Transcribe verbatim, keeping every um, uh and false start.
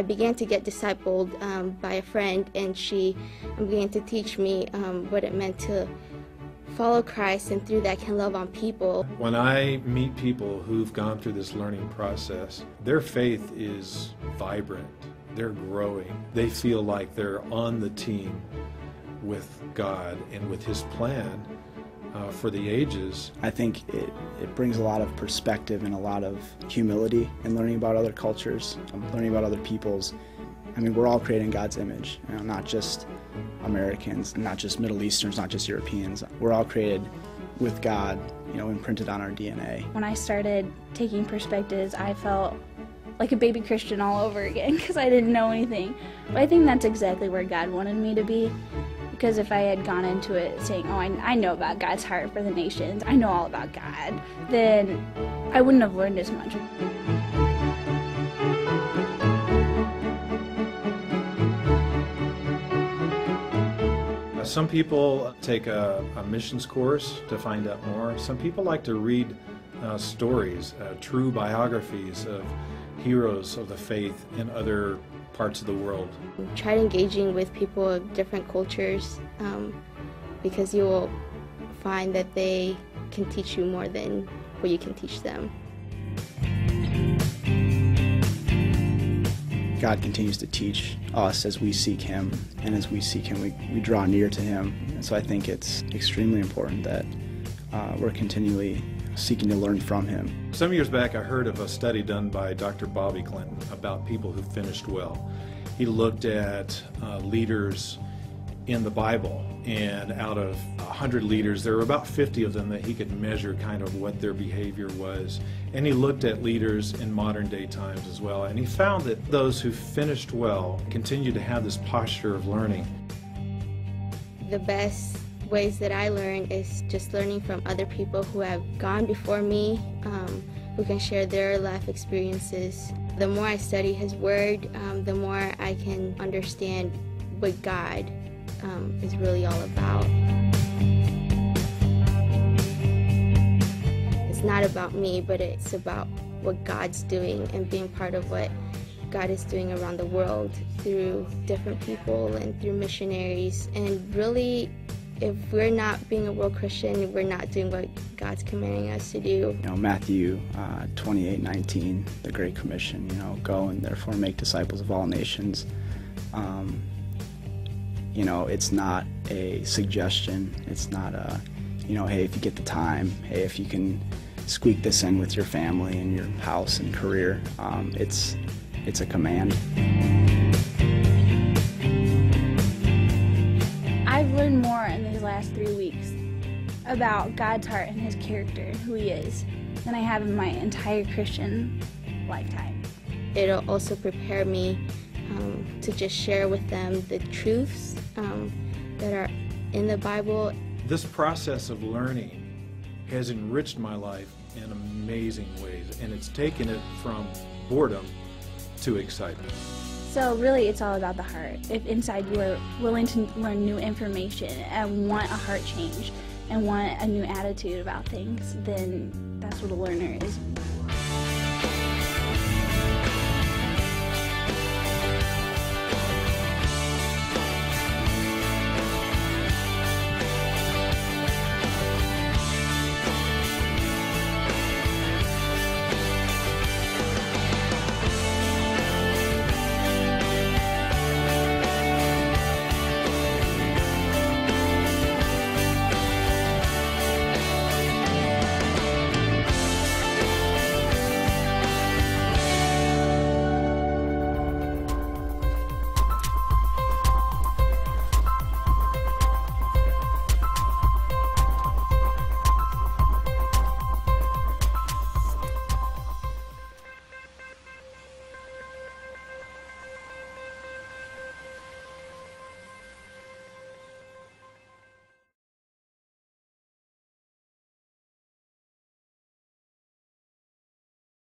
I began to get discipled um, by a friend, and she began to teach me um, what it meant to follow Christ, and through that can love on people. When I meet people who've gone through this learning process, their faith is vibrant, they're growing, they feel like they're on the team with God and with His plan uh, for the ages. I think it, it brings a lot of perspective and a lot of humility in learning about other cultures, learning about other peoples. I mean, we're all created in God's image, you know, not just Americans, not just Middle Easterns, not just Europeans. We're all created with God, you know, imprinted on our D N A. When I started taking perspectives, I felt like a baby Christian all over again because I didn't know anything. But I think that's exactly where God wanted me to be, because if I had gone into it saying, oh, I, I know about God's heart for the nations, I know all about God, then I wouldn't have learned as much. Some people take a, a missions course to find out more. Some people like to read uh, stories, uh, true biographies of heroes of the faith in other parts of the world. Try engaging with people of different cultures um, because you will find that they can teach you more than what you can teach them. God continues to teach us as we seek Him, and as we seek Him, we, we draw near to Him. And so I think it's extremely important that uh, we're continually seeking to learn from Him. Some years back, I heard of a study done by Doctor Bobby Clinton about people who finished well. He looked at uh, leaders in the Bible, and out of one hundred leaders, there were about fifty of them that he could measure kind of what their behavior was. And he looked at leaders in modern day times as well, and he found that those who finished well continued to have this posture of learning. The best ways that I learn is just learning from other people who have gone before me, um, who can share their life experiences. The more I study His Word, um, the more I can understand what God Um, is really all about. It's not about me, but it's about what God's doing and being part of what God is doing around the world through different people and through missionaries. And really, if we're not being a world Christian, we're not doing what God's commanding us to do. You know, Matthew uh, twenty-eight nineteen, the Great Commission, you know, go and therefore make disciples of all nations. Um, You know, it's not a suggestion. It's not a, you know, hey, if you get the time, hey, if you can squeak this in with your family and your house and career, um, it's, it's a command. I've learned more in these last three weeks about God's heart and His character, who He is, than I have in my entire Christian lifetime. It'll also prepare me Um, to just share with them the truths um, that are in the Bible. This process of learning has enriched my life in amazing ways, and it's taken it from boredom to excitement. So really, it's all about the heart. If inside you are willing to learn new information and want a heart change and want a new attitude about things, then that's what a learner is.